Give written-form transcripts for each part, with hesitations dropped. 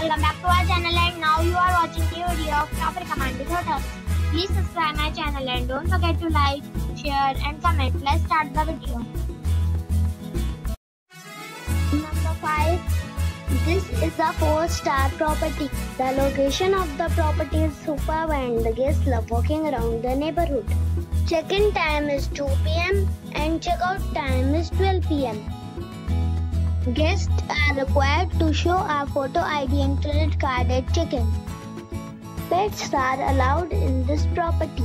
welcome back to our channel, and now you are watching the video of top recommended hotels. Please subscribe my channel and don't forget to like, share and comment. Let's start the video. Number 5. This is a 4-star property. The location of the property is superb and the guests love walking around the neighborhood. Check-in time is 2 p.m. and check-out time is 12 p.m. Guests are required to show a photo ID and credit card at check-in. Pets are allowed in this property.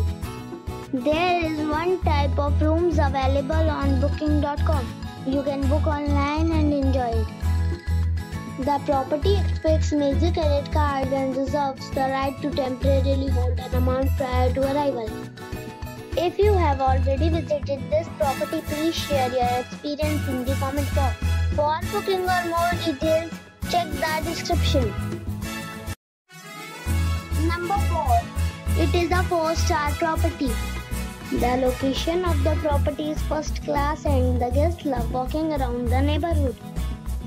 There is one type of rooms available on booking.com. You can book online and enjoy it. The property expects major credit card and reserves the right to temporarily hold an amount prior to arrival. If you have already visited this property, please share your experience in the comment box. For booking or more details, check the description. Number 4. It is a 4-star property. The location of the property is first class and the guests love walking around the neighborhood.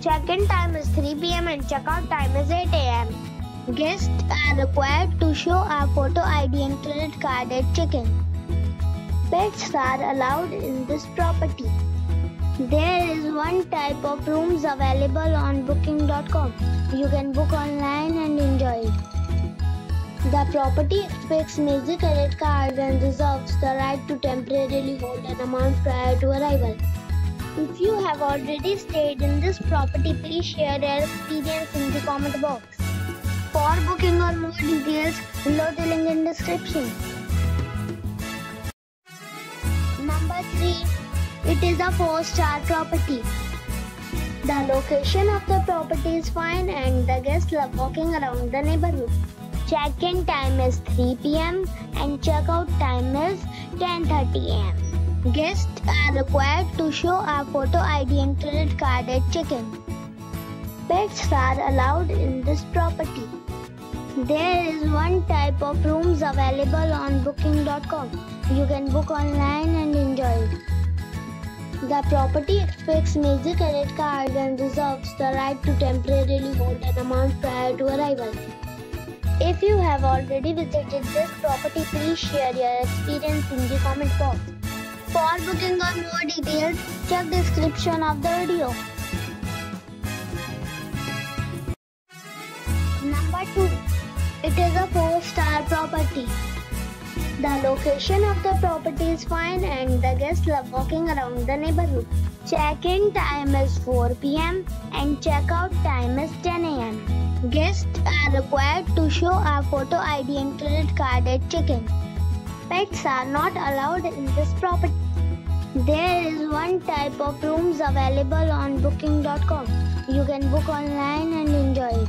Check-in time is 3 p.m. and check-out time is 8 a.m. Guests are required to show a photo ID and credit card at check-in. Pets are allowed in this property. There is one type of rooms available on booking.com. You can book online and enjoy it. The property expects major credit cards and reserves the right to temporarily hold an amount prior to arrival. If you have already stayed in this property, please share your experience in the comment box. For booking or more details, below the link in description. Number 3. It is a 4-star property. The location of the property is fine and the guests love walking around the neighborhood. Check-in time is 3 p.m. and check-out time is 10:30 a.m. Guests are required to show a photo ID and credit card at check-in. Pets are allowed in this property. There is one type of rooms available on booking.com. You can book online and enjoy it. The property expects major credit cards and reserves the right to temporarily hold an amount prior to arrival. If you have already visited this property, please share your experience in the comment box. For booking or more details, check description of the video. Number 2. It is a 4-star property. The location of the property is fine and the guests love walking around the neighborhood. Check-in time is 4 p.m. and check-out time is 10 a.m. Guests are required to show a photo ID and credit card at check-in. Pets are not allowed in this property. There is one type of rooms available on booking.com. You can book online and enjoy it.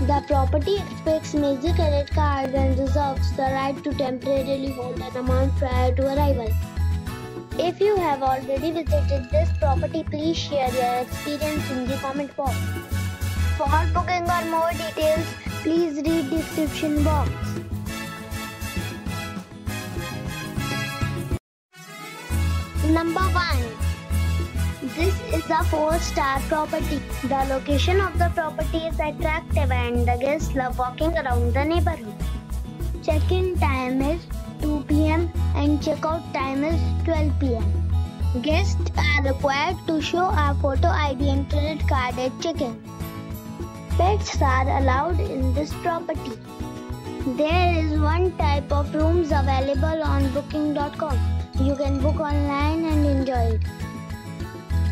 The property expects major credit cards and reserves the right to temporarily hold an amount prior to arrival. If you have already visited this property, please share your experience in the comment box. For booking or more details, please read description box. Number 1. This is a 4-star property. The location of the property is attractive and the guests love walking around the neighborhood. Check-in time is 2 p.m. and check-out time is 12 p.m. Guests are required to show a photo ID and credit card at check-in. Pets are allowed in this property. There is one type of rooms available on booking.com. You can book online and enjoy it.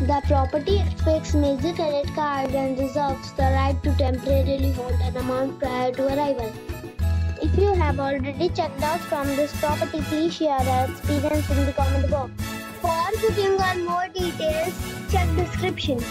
The property expects major credit cards and reserves the right to temporarily hold an amount prior to arrival. If you have already checked out from this property, please share your experience in the comment box. For booking or more details, check description.